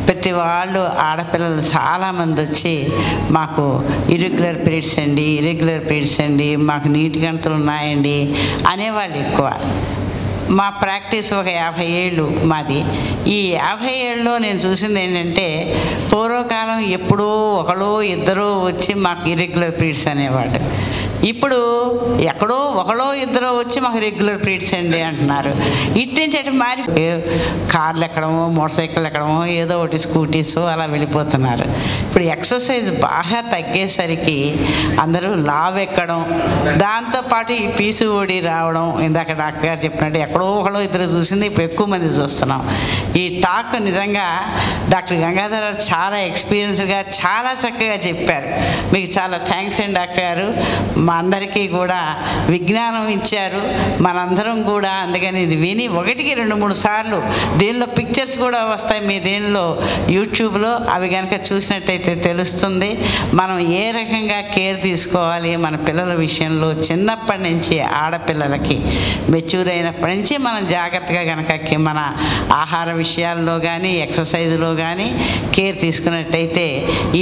ప్రతి వాళ్ళు ఆడపిల్లలు చాలామంది వచ్చి మాకు ఇర్రెగ్యులర్ పీరియడ్స్ అండి, ఇర్రెగ్యులర్ పీరియడ్స్ అండి, మాకు నీటి గంటలు ఉన్నాయండి అనేవాళ్ళు ఎక్కువ. మా ప్రాక్టీస్ ఒక యాభై ఏళ్ళు మాది. ఈ యాభై ఏళ్ళలో నేను చూసింది ఏంటంటే పూర్వకాలం ఎప్పుడో ఒకరు ఇద్దరు వచ్చి మాకు ఇర్రెగ్యులర్ పీరియడ్స్ అనేవాడు. ఇప్పుడు ఎక్కడో ఒకరో ఇద్దరో వచ్చి మాకు రెగ్యులర్ పీరియడ్స్ అండి అంటున్నారు. ఇటు నుంచి అటు మారి కార్లు ఎక్కడమో, మోటార్ సైకిల్ ఎక్కడమో, ఏదో ఒకటి స్కూటీస్ అలా వెళ్ళిపోతున్నారు. ఇప్పుడు ఎక్సర్సైజ్ బాగా తగ్గేసరికి అందరూ లావ్ ఎక్కడం, దాంతోపాటు ఈ పీసీఓడి రావడం. ఇందాక డాక్టర్ గారు చెప్పినట్టు ఎక్కడో ఒకరో ఇద్దరు చూసింది ఇప్పుడు ఎక్కువ మంది చూస్తున్నాం. ఈ టాక్ నిజంగా డాక్టర్ గంగాధర రావు చాలా ఎక్స్పీరియన్స్గా చాలా చక్కగా చెప్పారు. మీకు చాలా థ్యాంక్స్ అండి డాక్టర్ గారు. మా అందరికీ కూడా విజ్ఞానం ఇచ్చారు మనందరం కూడా. అందుకని ఇది విని ఒకటికి రెండు మూడు సార్లు దీనిలో పిక్చర్స్ కూడా వస్తాయి మీ దీనిలో యూట్యూబ్లో, అవి కనుక చూసినట్టయితే తెలుస్తుంది మనం ఏ రకంగా కేర్ తీసుకోవాలి మన పిల్లల విషయంలో. చిన్నప్పటి నుంచి ఆడపిల్లలకి మెచ్యూర్ అయినప్పటి నుంచి మనం జాగ్రత్తగా కనుక మన ఆహార విషయాల్లో కానీ ఎక్సర్సైజ్లో కానీ కేర్ తీసుకున్నట్టయితే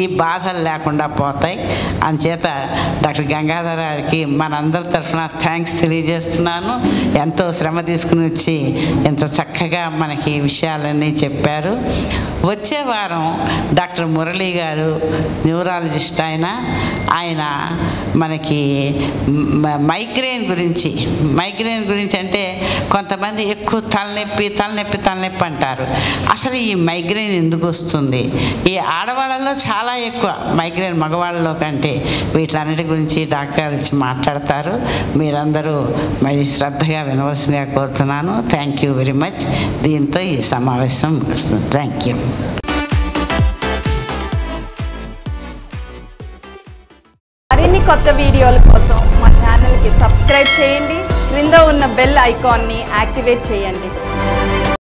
ఈ బాధలు లేకుండా పోతాయి. అందుచేత డాక్టర్ గంగాధర గారికి మనందరి తరఫున థ్యాంక్స్ తెలియజేస్తున్నాను. ఎంతో శ్రమ తీసుకుని వచ్చి ఎంత చక్కగా మనకి ఈ విషయాలన్నీ చెప్పారు. వచ్చే వారం డాక్టర్ మురళీ గారు న్యూరాలజిస్ట్, ఆయన ఆయన మనకి మైగ్రేన్ గురించి మైగ్రేన్ గురించి అంటే కొంతమంది ఎక్కువ తలనొప్పి తలనొప్పి తలనొప్పి అంటారు. అసలు ఈ మైగ్రేన్ ఎందుకు వస్తుంది? ఈ ఆడవాళ్ళలో చాలా ఎక్కువ మైగ్రేన్ మగవాళ్ళలో కంటే. వీటన్నిటి గురించి డాక్టర్ గురించి మాట్లాడతారు. మీరందరూ మరి శ్రద్ధగా వినవలసిందిగా కోరుతున్నాను. Thank you very much. దీంతో ఈ సమావేశం ముగుస్తుంది. Thank you. మరిన్ని కొత్త వీడియోల కోసం మా ఛానల్కి సబ్స్క్రైబ్ చేయండి. క్రింద ఉన్న బెల్ ఐకాన్ని యాక్టివేట్ చేయండి.